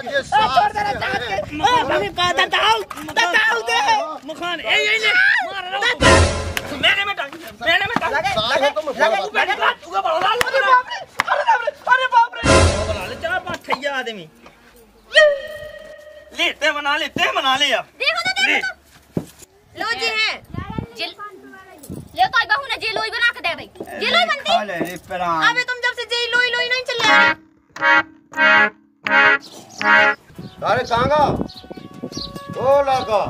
आदमी लेते बना लेते बना ले अब लो जी है ले तो बहू ने जे लोई बना के दे भाई जे लोई बनती खा ले परा अबे तुम जब से जे लोई लोई नहीं चल रहा अरे कांगा ओ लड़का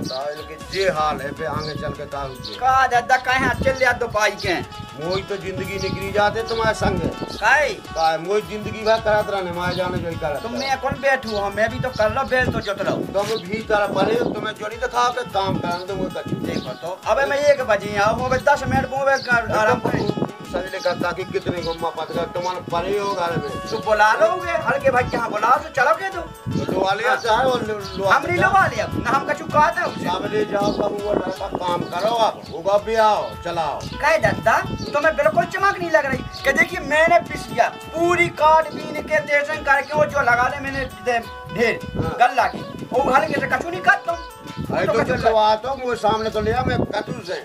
बताओ कि जे हाल है पे आगे चल के काम का दादा काहे चल लिया दो भाई के मोई तो जिंदगी निकली जाते तुम्हारे संग काई काई मोई जिंदगी भर करत रहने मारे जाने जोई करत तुम मैं कौन बैठू हूं मैं भी तो कर लो बेल तो जोत रहो तुम भी तारा बने तुम्हें जोड़ी दिखा के काम करन दो वो तक देखो तो अबे मैं 1 बजे आऊं मैं 10 मिनट में आराम करूं सजले का ताकि कितने घुम्मा पतगा तुम्हारे परे होगा रे तू बुला लोगे हल्के भाई यहां बुला तो चलोगे तो बुला ले चाहे और हम नहीं लगा ले ना हम कछु कहा था सामने जाओ बाबू वो लड़का काम करो आप होगा भी आओ चलाओ कह दत्ता तुम्हें बिल्कुल चमक नहीं लग रही कि देखिए मैंने पिस लिया पूरी काट बीन के देशन करके वो जो लगा ले मैंने ढेर गल्ला की वो हल्के से कछु नहीं करता अरे तो चलो आ तो वो सामने तो ले आ मैं कछु से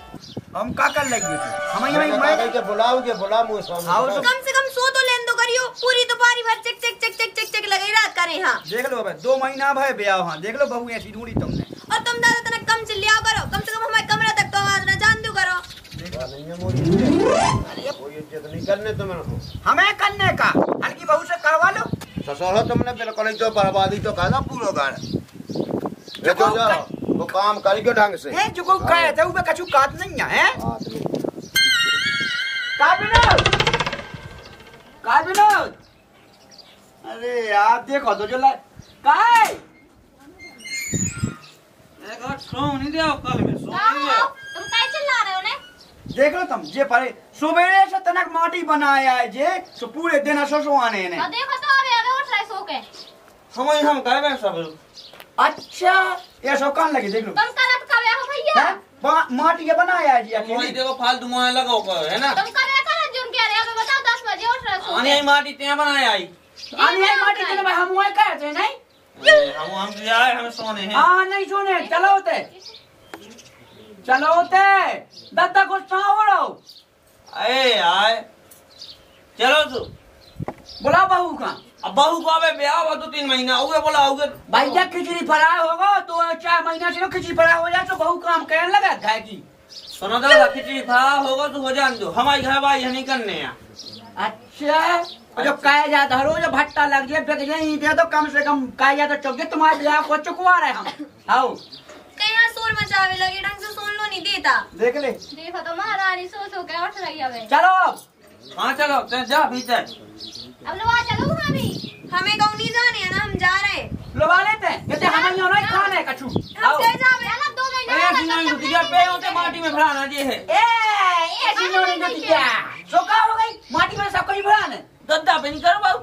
हम का कर लेंगे हम यहीं मैं के बुलाओगे बुला मुंह सामने कम सो तो लेन दो करियो पूरी दोपहर भर चक चक चक चक चक चक लगे रात करे हां देख लो भाई 2 महीना भाई ब्याह हां देख लो बहू ऐसी ढूंढी तुमने और तुम दादा तना कम चिल्लाओ करो कम से कम हमारे कमरा तक तो आवाज ना जान दो करो कोई इज्जत नहीं करने तुमने हमें करने का हल्की बहू से करवा लो ससुर हो तुमने बिल्कुल ही तो बर्बादी तो कर दो पूरा घर ले जाओ वो काम करियो ढंग से है जो को कहे था ऊपर कछु काट नहीं है काय विनोद अरे यार देखो तो जो काय देखो सो नहीं दे कल में सो नहीं है तुम काय चिल्ला रहे हो ने देख लो तुम जे परे सुबह से तनक माटी बनाया है जे सो पूरे दिन असो आने ने देखो तो अबे उठ रहे सो के हम काय में सब अच्छा ये सब कान लगी देख लो तुम का रखा हुआ है भैया माटी ये बनाया है जी अकेले देखो फालतू मुंह लगाओ पर है ना तुम का रखा है जुन के रे अब बताओ 10 बजे उठ रहा है आनी माटी ते बनाया आई आनी माटी के भाई हम ओए का है नहीं हम जाए हम सोने हैं हां नहीं सोने चलो होते दादा गुस्सा हो रहा हो ए यार चलो तू बुला बहू का अब बहू को अबे ब्याह हुआ तो 3 महीना हुए बोला होगे भैया खिचड़ी फराय होगा तो 4 महीना से खिचड़ी फराय हो जाए तो बहू काम करने लगा खाए की सुनो दादा खिचड़ी फराय होगा तो हो जान दो हमारे घर भाई नहीं करने या अच्छा जो काया जाता हरो जो भट्टा लग जाए बिक नहीं दिया तो कम से कम काया तो चुक गए तुम्हारे ब्याह को चुकवा रहे हम आओ कहां शोर मचावे लगे ढंग से सुन लो नहीं देता देख ले देखो तो महारानी सो सो के उठ रही है चलो हां चलो जा भीतर अब लोग आ चलो वहां भी हमें गांव नहीं जाने है ना हम जा रहे लो वाले थे कहते हमें होना है खाना है कछु आओ ले जावे ना 2 महीने ए सिनोरी नतिया पे होते माटी में भराना जे है ए सिनोरी नतिया चोका हो गई माटी में सब कोई भराना दद्दा पे नहीं करो बाबू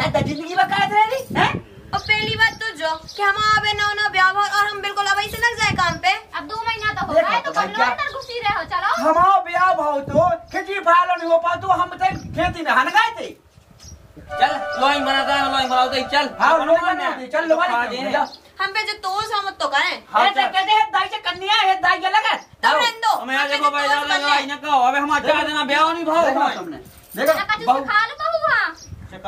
दादा जिंदगी में कायद रह रही हैं और पहली बात तो जो कि हम आवे ना ना ब्याह और हम बिल्कुल अब ऐसे लग जाए काम पे अब 2 महीना तो हो गए तो कम लोग अंदर घुसी रहे हो चलो हम आओ ब्याह भाव तो खेती फालो नहीं हो पा तो हम तो खेती में हन गए थे चल लोई बनाता है लोई बनाओ दे चल हां लोई बना दे चल लोई बना हम पे जो तोस हम तो करें ऐसे कहते हैं दाई से कन्या है दाई के लगा दो हमें आज को भाई दादा आई ना कहो अबे हम चार दिन ब्याह नहीं भाव तुमने देखो बहुत खा लो बहुआ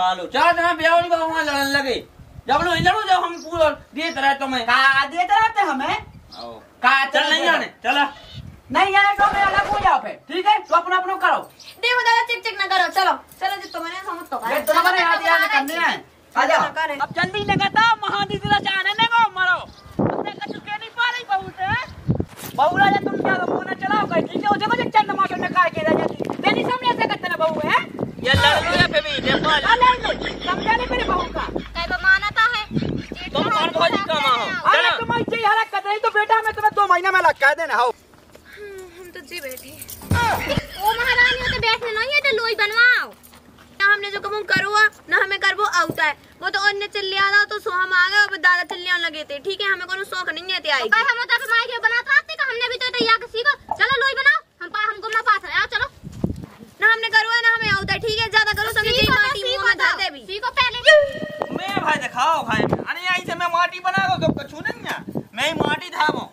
खा लो चार दिन ब्याह नहीं भाव वहां लड़न लगे जब लो इधर जाओ हम पूरा देते रहे तुम्हें का देते रहते हमें का चल नहीं आने चला नहीं यार तो मैं अलग हो जाओ पे ठीक है तो अपना अपना करो देखो दादा चिक चिक ना करो चलो चलो जी तुम्हारे समझ तो ये दोनों ने याद याद करने हैं आ जाओ अब जल्दी लगाता महादीदी ला जाने ने को मारो अपने कछु के नहीं पा रही बहुत है बहू राजा तुम क्या बोलना चलाओ गई ठीक है हो जाओ चंद माशो ने का के राजा जी तेरी सामने से करते ना बहू है ये लड़कियां पे भी देखो समझा नहीं मेरी बहू का कई तो मानता है तुम और भौजी कमा हो अरे तुम ऐसे हरा कर नहीं तो बेटा मैं तुम्हें 2 महीना में लग का देना हो जी बेटी ओ महारानी होते बैठने नहीं है तो लोई बनवाओ ना हमने जो कम करवा ना हमें करबो आता है वो तो अन्य चलिया था तो सो हम आ गए अब दादा चलिया लगे थे ठीक है हमें कोनो शौक नहीं है ते आई हम होता के माई के बनाता आते का हमने भी तो तैयार के सीखो चलो लोई बनाओ हम पा हमको ना पास है आओ चलो ना हमने करवा ना हमें आता ठीक है ज्यादा करो संग की माटी मुंह में डालते भी सीखो खाओ खाए में। अरे आई से मैं माटी बना दो तो कछु नहीं है, मैं ही माटी धामो।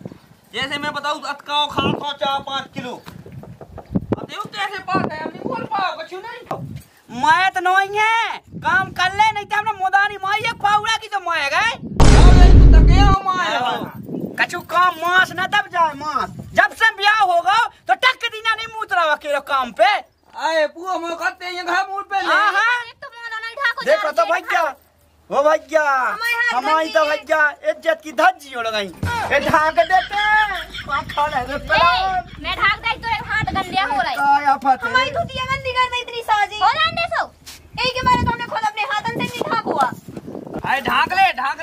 जैसे मैं बताऊँ अटकाओ खा खो 4-5 किलो अब देखो कैसे पास है, हम नहीं बोल पाओ कछु नहीं। माया तो नहीं है, काम कर ले नहीं तो हमने मोदानी माया पाउड़ा की तो माया गए तब गया हो माया कछु काम मांस न तब जाए मांस। जब से ब्याह होगा तो टक दीना नहीं मूतरा वकील काम पे आए पूरा मुंह करते हैं घर मुंह पे। हां हां देखो तो भैया वो भैया हमारी तो भैया इज्जत की धज्जी उड़ गई। ए ढाक देते पांव खा ले मैं ढाक दई तो हाथ गंदे हो रही है हमारी धुतिया गंदी कर नहीं इतनी साजी और अंडे सो ए के मारे तुमने खुद अपने हाथन से नहीं ढाक हुआ। अरे ढाक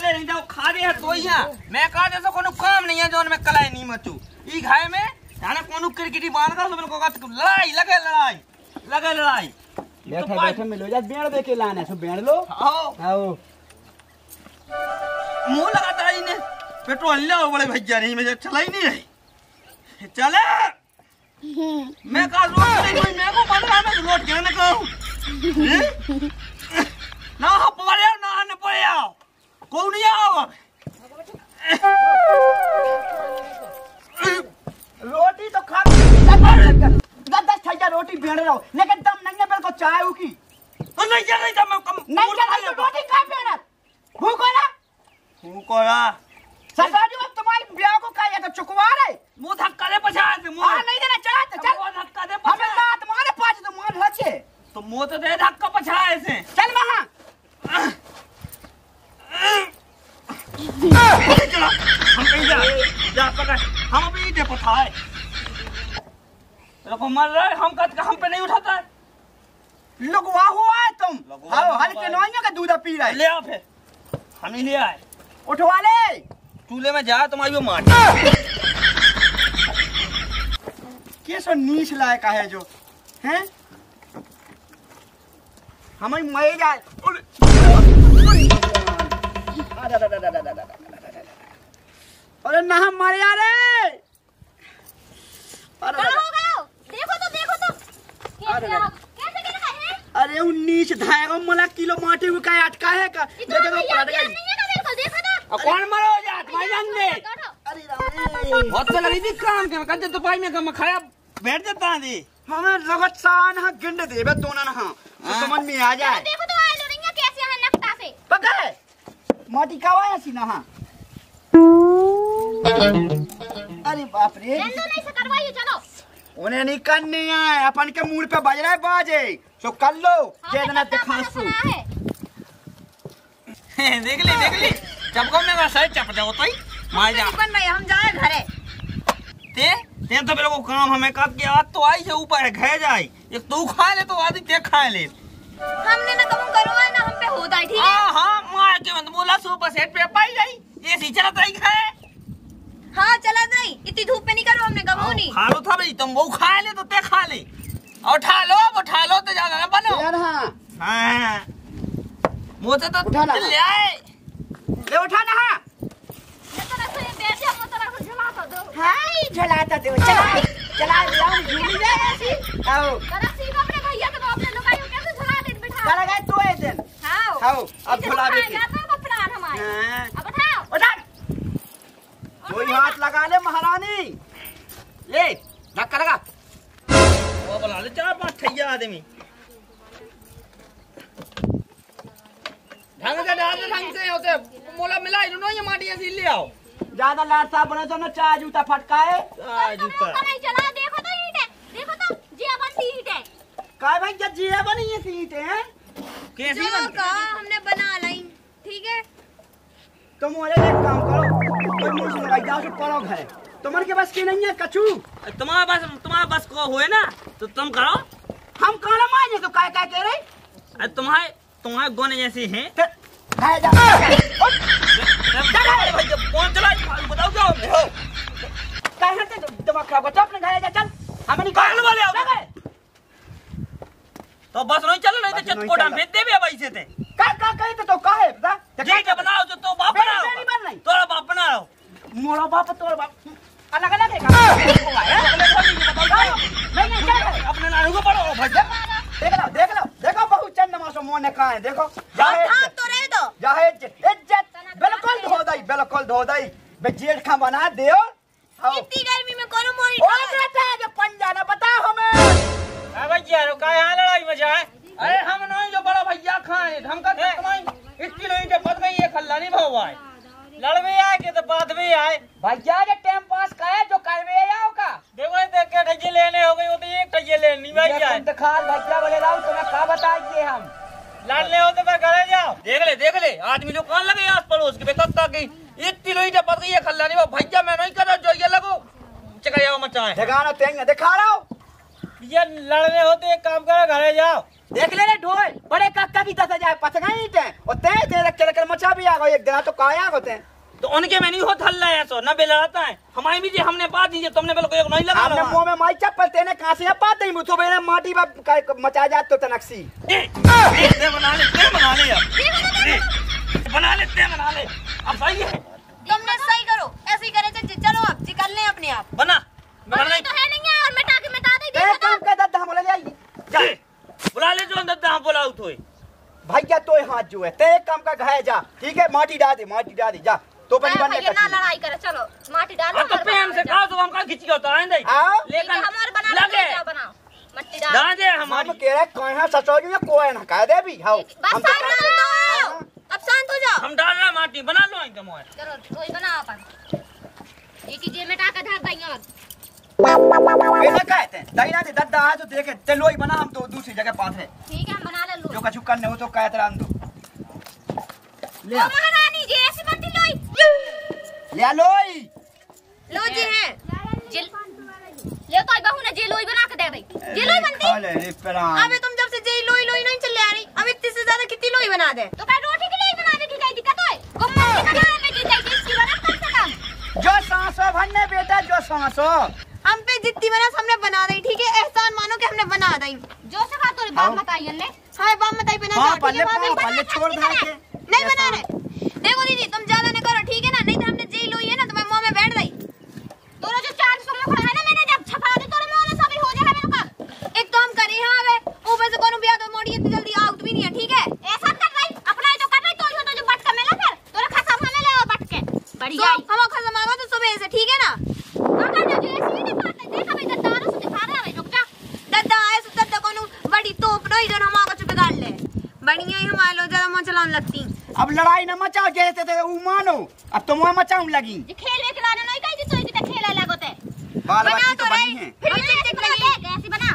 ले नहीं तो खा दे तोइया मैं का जैसे कोनो काम नहीं है जोन में कलाई नहीं मचू ई घाय में थाने कोनो क्रिकेटी बांध कर तुमने को लड़ाई लगे लड़ाई लगे लड़ाई बैठे बैठे मिलो जा बेड़ दे के लाने सो बेड़ लो। आओ मुंह लगाता है इन्हें पेट्रोल ले बड़े भैया नहीं मुझे चला ही नहीं है चले मैं का रोट नहीं मैं को बंद करना रोट क्यों ना कहूं ना पड़े ना न पड़े आओ कौन नहीं आओ रोटी तो खा दस छाइया रोटी बेड़ रहा लेकिन तुम नंगे पेड़ को चाय उकी तो नहीं चल रही तब मैं कम नहीं चल रही तो रोटी खा बेड़ा भूखो ना सरदार जी अब तुम्हारी ब्याह को का या तो चुकवा रहे मुंह धक्का दे पछा दे मुंह हां नहीं देना चला तो चल मुंह धक्का दे पछा हमें बात मारे पांच तो मान लचे तो मुंह तो दे धक्का पछा ऐसे चल वहां चला हम कहीं जा जा पकड़ हम अभी दे पठाए लोग मर रहे हम कद हम पे नहीं उठाता है लोग वाह हुआ है तुम आओ हल्के नौइयों का दूध पी रहा है ले आ फिर हम ही ले आए उठवा ले चूल्हे में जा तुम्हारी वो मार कैसो नीच लायक है जो हैं हमारी मई जाए अरे ना हम मर जा रहे अरे कैसे है? अरे वो नीच धाएगा मला किलो माटी हुई का अटका है का देखो पलट गई देखो ना कौन मरो जात मायन दे। अरे राम बहुत चल रही थी काम के कहते तो भाई में कम खाया बैठ जाता दी हमें लगत सान ह गिंड देबे दोना ना समझ में आ जाए देखो तो आलो नहीं कैसे है नक्टा से पकड़ माटी का आया सी ना हां। अरे बाप रे चलो नहीं से करवाइए चलो उन्हें नहीं करनी है अपन के मूड पे बज रहा है बाजे तो कर लो जितना दिखासू देख ली चपको में सर चप जाओ तो ही मार जा अपन नहीं हम जाए घरे ते तो मेरे को काम हमें कब की आज तो आई से ऊपर है घर जाए एक तू खा ले तो आदि ते खा ले हमने ना कम करवा ना हम पे होता है ठीक है हां मार के मत बोला सुपर सेट पे पाई गई ऐसी चलता ही है हां चला नहीं इतनी धूप में नहीं करो हमने गमो नहीं खा लो था भाई तुम वो खा ले तो ते खा ले उठा लो तो ज्यादा ना बनो यार हां हां मोते तो ले आए ले उठा ना हां ये तो रखो ये बैठ जा मोते रखो झुलाता दो हाय झुलाता दो चला चला जाऊं झूली जा ऐसी आओ करा सी अपने भैया को अपने लुगाई को कैसे झुला दे बिठा चला गए तो ये दिन हां आओ अब झुला दे जाता अब प्राण हमारे अब उठाओ उठा कोई हाथ लगा ले महारानी ले धक्का लगा वो बना ले 4-5 आदमी ढंग से होते मोला मिला इन्होंने ये माटी ऐसी ले आओ ज्यादा लाड साहब बने तो ना चाय जूता फटकाए चाय जूता चला देखो तो ईट है देखो तो जीवन सीट है काय भाई क्या जीवन ये सीट है कैसी बन हमने बना लाई ठीक है तुम तो एक काम करो तुम्हारे के बस की नहीं है कचू तुम्हारा बस को हुए ना तो तुम करो हम कहा माने तो काय काय कह रहे तुम्हारे गोने जैसी हैं बताओ जाओ दिमाग खराब बच्चा अपने घाय जा चल हम नहीं काल वाले तो बस नहीं चलो नहीं तो चटकोटा भेज दे भी भाई से थे का कहे तो काहे बता जे के बनाओ तो बाप बनाओ मेरी बन नहीं तोरा बाप बनाओ मोरा बाप तोरा बाप अलग अलग है नहीं नहीं अपने नानू को पढ़ो भाई देख लो देखो बहुत चंद नमासो मोने का है देखो जाए तो रह दो जाए लखल धो दई बे जेठ खा बना देओ। इतनी गर्मी में कोनो मोरी ओ बेटा जो पन जाना बता हमें का भैया रो का यहां लड़ाई में जाए। अरे हम नहीं जो बड़ा भैया खाए धमका दे तुम्हें इतनी नहीं के पद में ये खल्ला नहीं भवाए लड़वे आए के तो बाद में आए भैया के टाइम पास काए जो करवे आओ का देखो देख के ठगे लेने हो गई वो तो एक ठगे लेनी भैया दिखा भैया बोले लाओ तुम्हें का बताइए हम लाल ले होते पर करे जाओ देख ले आदमी जो कान लगे आस पड़ोस के बेतत्ता की इतनी लोई जब पड़ गई है खल्लानी वो भैया मैं नहीं कर रहा जो ये लगो चका जाओ मचाए दिखाना तेंगे दिखा रहा हूं ये लड़ने होते एक काम करो घरे जाओ देख ले ढोल बड़े काका की 10,000 पचगा ही थे और तेज तेज रख के रख मचा भी आ गए एक दिन तो काया होते तो उनके में नहीं हो थल्ला ऐसा ना बेलाता है हमारी भी जी हमने बात नहीं हमने बोलो कोई नहीं लगा हमने मुंह में माई चप्पल तेने कहां से बात नहीं मुथो बेरे माटी पर मचा जा तो तनक्सी ए बना ले अब बना ले अब सही है तुमने सही करो ऐसे ही करे चलो आप जी कर ले अपने आप बना मैं नहीं तो है नहीं और मैं टाके में दादा दे दो तुम के दादा बोला ले आई जा बुला ले जो दादा बोलाऊ तोय भैया तोय हाथ जो है ते काम का घाय जा ठीक है माटी डाल दे जा तो बनने का ना लड़ाई करे चलो माटी डाल तो पेन से खाओ तो हम का खिचकी होता है नहीं लेकिन हमार बना लगे बनाओ मट्टी डाल ना दे हमारी केरा कहां ससोरी में कोए ना कह दे भी हां हम अब शांत हो जाओ हम डाल रहा माटी बना लो इनके मोए चलो कोई बना अपन एक ही जे में टाका धर दई और ऐसा कहते हैं दईना दे दद्दा आ तो देखे चलो ही बना हम तो दूसरी जगह पास है ठीक है हम बना ले लो जो कछु करने हो तो कायत रान दो ले आ महारानी जी ऐसे मत लोई ले लोई लो जी हैं ले तो बहू ने जे लोई बना के दे भाई जे लोई बनती अरे प्राण अबे तुम जब से जे लोई नहीं चले आ रही अब इतनी से ज्यादा कितनी लोई बना दे तो क्या रोटी की लोई बनाने की क्या दिक्कत है गुम्मा की तरह में जी चाहिए इसकी बना कम से कम जो सांसो भरने बेटा जो सांसो हम पे जितनी बना हमने बना दी ठीक है एहसान मानो कि हमने बना दी जो से खा तो बाप बताइए ने हां बाप बताइए बना दो बाप पहले छोड़ दे नहीं बना रहे देखो दीदी तुम ज्यादा नहीं करो ठीक है ना नहीं तो हमने जेल हुई है ना तो मैं मुंह में बैठ गई तोरा जो 400 में खड़ा है ना मैंने जब छपा दे तोरे मुंह में सब हो जाए मेरे का एक काम करी हां वे ऊपर से कोनो बिया तो मोड़ी इतनी जल्दी आउट भी नहीं है ठीक है ऐसा कर रही अपना जो कर रही तो जो बटका मेला फिर तोरा खसा माने ले बटके बढ़िया हम खसा मांगो तो सुबह से ठीक है ना काका जो ऐसी नहीं बात है देखा भाई दादा से दिखा रहा है रुक जा दादा आए सो दादा कोनो बड़ी तोप रोई जो हम आगो बिगाड़ ले बढ़िया ही हम आलो ज्यादा मन चलाने लगती अब लड़ाई न मचाओ जैसे थे वो मानो अब तुम वहां मचाऊ लगी खेल रे खिलाने नहीं कहीं तो इतना खेला लगोते बाल बाकी तो बनी है फिर चक चक लगे ऐसे बना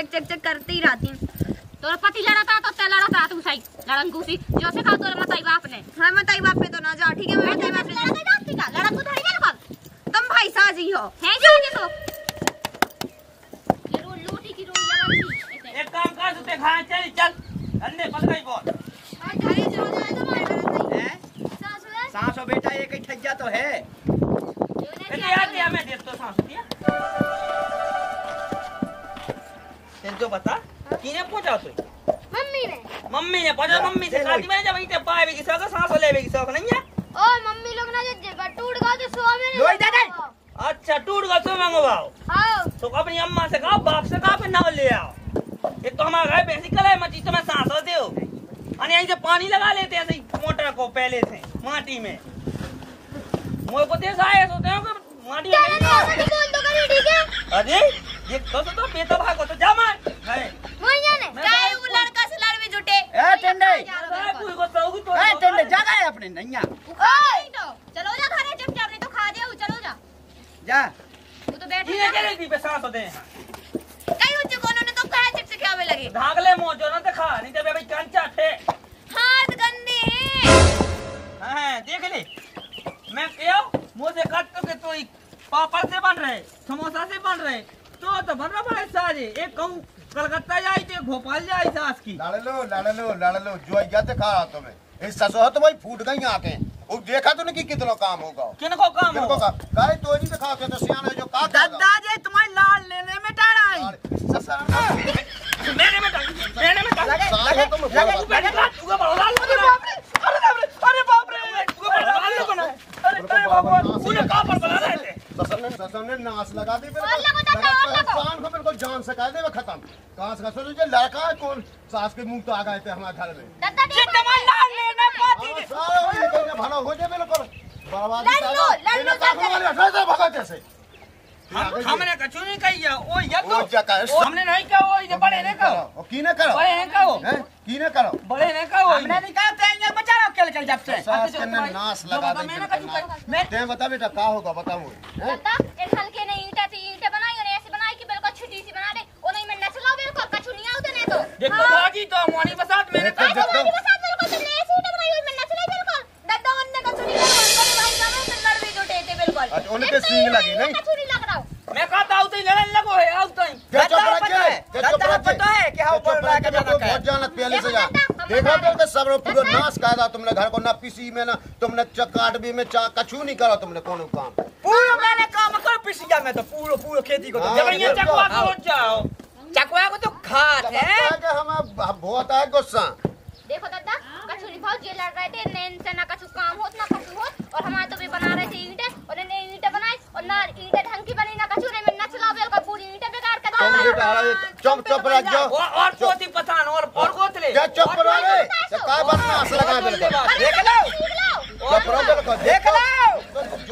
चक करती ही रहती तोरा पति लड़ाता तो ते लड़ाता तू सही लड़न घुसी जो से का तोरा मताई बाप ने हां मताई बाप पे तो ना जा ठीक है मताई बाप ने लड़ाई जाती का लड़ा तू धरी ना कर तुम भाई साजी हो है जो देखो ये रो लूटी की रो यार एक काम कर तू ते खा चल अन्ने पड़ गई बोल घरे चलो जाए तो मार देता है सासो बेटा ये कहीं ठगिया तो है दिया मैं दे तो सासो दिया तेरे को बता किने पहुंचा तू मम्मी ने पहुंचा मम्मी से शादी में जब इते पावे की सासो सासो लेवे की शौक नहीं है ओ मम्मी लोग ना जब टूट गए तो सो में लोई दादा अच्छा टूट गए सो मांगो आओ हां तो अपनी अम्मा से कहो बाप से कहो ना ले आओ ये तो हमारा है बेसी कल है मची तो मैं सासो देओ यहीं से पानी लगा लेते हैं सही मोटर को पहले से माटी में मोर को दे साए सोते हो कि माटी में नहीं बोल दो कभी ठीक है अरे ये तो बेटा भागो तो जा मार है नहीं जाने काहे वो लड़का से लड़वे जुटे ए टंडे अरे कोई को तोगी तो ए टंडे जगह है अपने नैया ओए चलो जा घरे चुपचाप नहीं तो खा देऊ चलो जा तू तो बैठ ये कह रही थी पैसा तो दे काई उच कोनो ने तो कहा चिप्स खावे लगे भाग ले मो जो ना दिखा नहीं तो भाई कंचा थे हाथ गंदे हैं हां देख ले मैं कहो मुंह से काट के तो पापड़ से बन रहे समोसा से बन रहे तो बन रहा बड़े सारे एक कहूं कलकत्ता जाई ते भोपाल जाई सास की लड़ लो जो या तो खा तो मैं इस ससो तो भाई फूट गई आके वो देखा तो नहीं कितना काम होगा किनको काम काहे तोरी पे खा के तो सियान है जो का दादा जी तुम्हारी लाल लेने में टाड़ा है मैंने में लगे तुम बड़ा लाल बना अरे बाप रे तू बड़ा लाल बना अरे भगवान तूने का पर बना रहे थे ससुर ने नाच लगा दी मेरे कान को बिल्कुल जान से काट दे वे खत्म कहां से ससुर जी लड़का कौन सास के मुंह तो आ गए थे हमारे घर में दादा जी तुम्हारी लाल लेने पाती है सारे हो गए भला हो जाए बिल्कुल हमने कछु नहीं कहिया ओ या तो हमने नहीं कहो इने बड़े ने कहो की ने करो बड़े ने कहो की ने करो बड़े ने कहो हमने नहीं कहा ते यहां बचा रहो खेल खेल जाते हैं नाश लगा दे मैं ते बता बेटा का होगा बताओ बता एक हल्के ने ईंटा से ईंटे बनाई और ऐसे बनाई कि बिल्कुल छोटी सी बना दे ओ नहीं मैं न चलाओ बिल्कुल कछु नहीं आउते नहीं तो देखो भागी तो मोनी बसात मैंने कहा मोनी बसात मेरे को चले ऐसे ईंटा बनाई हुई मैं न चलाई बिल्कुल डड्डा उनने कछु नहीं करो भाई जानो से लड़ भी जोटे थे बिल्कुल आज उनके सींग लगी नहीं मैं कहता हूं तई लड़न लगो है आउ तई दादा पता है कि हम बोल रहा है दादा बहुत जानत पहले से जा देखो तो सब रो पूरा नाश कायदा तुमने घर को ना पीसी में ना तुमने चकाट भी में चा कछु नहीं करो तुमने कोनो काम पूरा मैंने काम कर पीसिया में तो पूरा पूरा खेती को जबरिया चकवा को जाओ चकवा को तो खात है हम बहुत है गुस्सा देखो दादा कछु नहीं भाव जे लड़ रहे थे नैन से ना कछु काम होत ना कछु होत और हमार तो भी बना रहे थे ईंटे और ने ईंटे बनाई और ना ईंटे ढंग की बनी ना कछु नहीं मन्ना चलाओ बेल का पूरी ईंटे बेकार कर दो चुप चुप रह जाओ और कोती पठान और कोतले जा चुप रह रे काय बनना अस लगा बेल देख लो चुप रह बेल को देख लो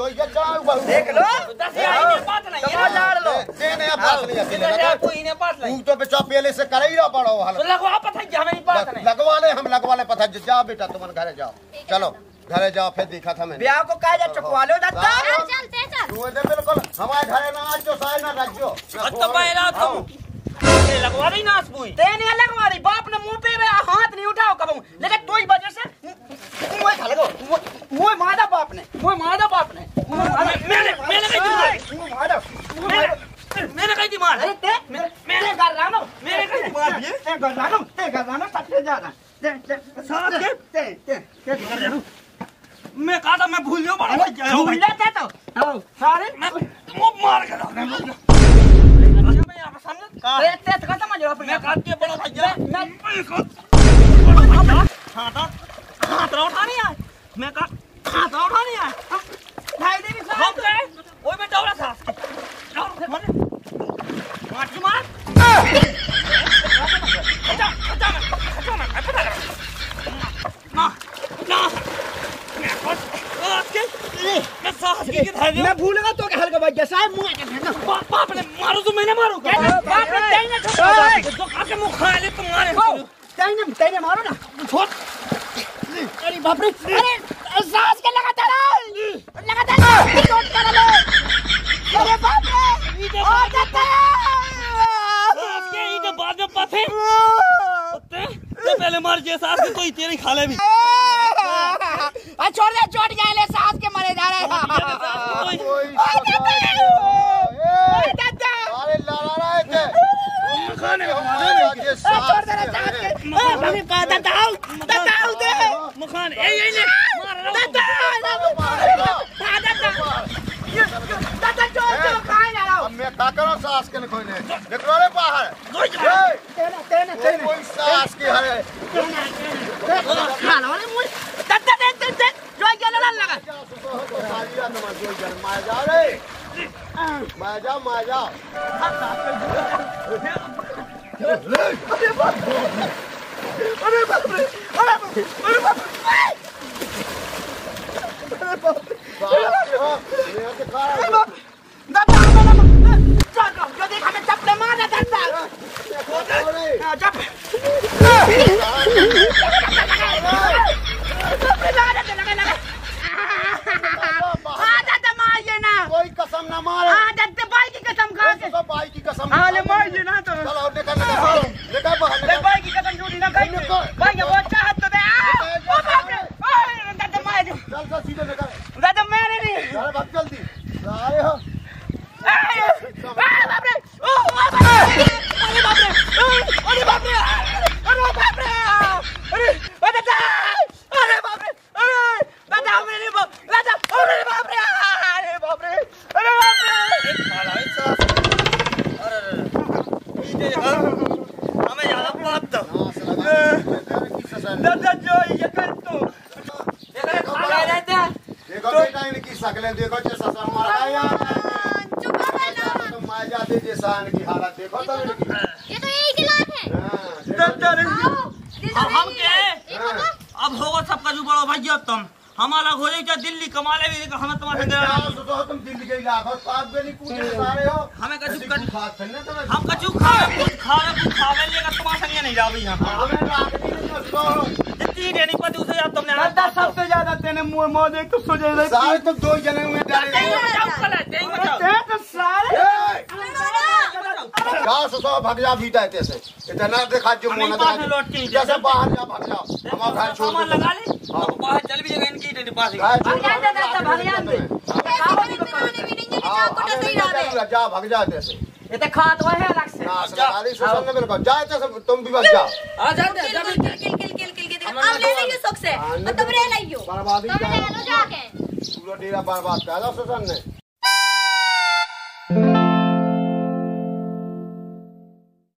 जो ये चलाओ बहु देख लो दस आई ने बात नहीं है लड़ लो ते ने बात नहीं है तू इने बात नहीं तू तो बेचा पहले से करई रहा पड़ो हाल लगवा पता हमें बात नहीं लगवा ले हम लगवा ले पता जा बेटा तुम घर जाओ चलो घरे जाओ फिर देखा था मैंने ब्याह को कहा जा चुकवा लो दादा चलते चल तू दे बिल्कुल हमारे घरे ना आज जो साय ना रखजो तो पहला तुम ते लगवा रही नास बुई ते ने लगवा रही बाप ने मुंह पे हाथ नहीं उठाओ कबू लेकिन तोई वजह से मुंह खा लगो मुंह मादा बाप ने मुंह मादा बाप ने मैंने कही तुम मुंह मादा मैंने कही थी मार अरे ते मैंने कर रहा ना मैंने कही बात ये ते कर रहा ना सबसे ज्यादा ते सब ते कर मैं कहा था मैं भूल गया बड़ा भूल जाता तो आओ सारे मैं तुमको मार के रखना मैं आप समझ अरे तेज का समझ लो मैं काट के बड़ा भैया मैं काटा हाथ उठा नहीं यार मैं का हाथ उठा नहीं यार भाई देवी साहब ओए मैं डौरा था मार की मार अच्छा अच्छा मैं पता कर ना ना मैं भूलेगा तो क्या हल्का बात साहब मुंह बाप ने मारो तो मैंने मारो बाप ने तेई ने छोड़ तो आके मुंह खा ले तुम्हारे तेई ने मारो ना छोड़ अरे बाप रे अरे सांस के लगातार छोड़ कर ले अरे बाप रे आ जाता है ये बाद में पथे पहले मार जे सांस के कोई तेरी खा ले भी आ छोड़ दे चोट जाए ले सांस के मरे जा रहा है ओए दादा अरे लड़ा रहे थे तुम खाने ये छोड़ दे सांस के हमें कहा दादा दादा दे मखान ए ये ले मार रहा दादा दादा छोड़ दो खाए जा रहा हूं मैं का करो सांस के कोई नहीं निकलो रे बाहर तेरे कोई सांस के हरे खा लो रे मुझे दादा देख जो ये लड़न लगा सारिया नमन जो जन्मा जा रे माजा अरे बाप रे अरे बाप रे अरे बाप रे दादा दादा जो देख हमें चपले मार दादा चप हम अलग हो जाए क्या दिल्ली कमाले भी हम तुम्हारे तुम दिल्ली के हमें कचू हम कचू खावे लेकर तुम्हारे संगे नहीं जाओ यहाँ तीन नहीं पति उसे यार तुमने सबसे ज्यादा तेने मुंह मौज एक तो सोचे सारे तो दो जने हुए भाग जा भीटा ऐसे इतना देखा जो मुंह जैसे बाहर जा भाग जाओ हम घर छोड़ लगा ले बाहर चल भी जाएगा इनकी इतने पास भाग जा दादा भाग जा जा भाग जा ऐसे ये तो खात हुआ है अलग से सारी सोशल में मेरे पास जा ऐसे तुम भी भाग जा आ जा आप ले लियो सुख से और तुम रह लियो बर्बादी पूरा डेरा बर्बाद कर दिया सुशांत ने।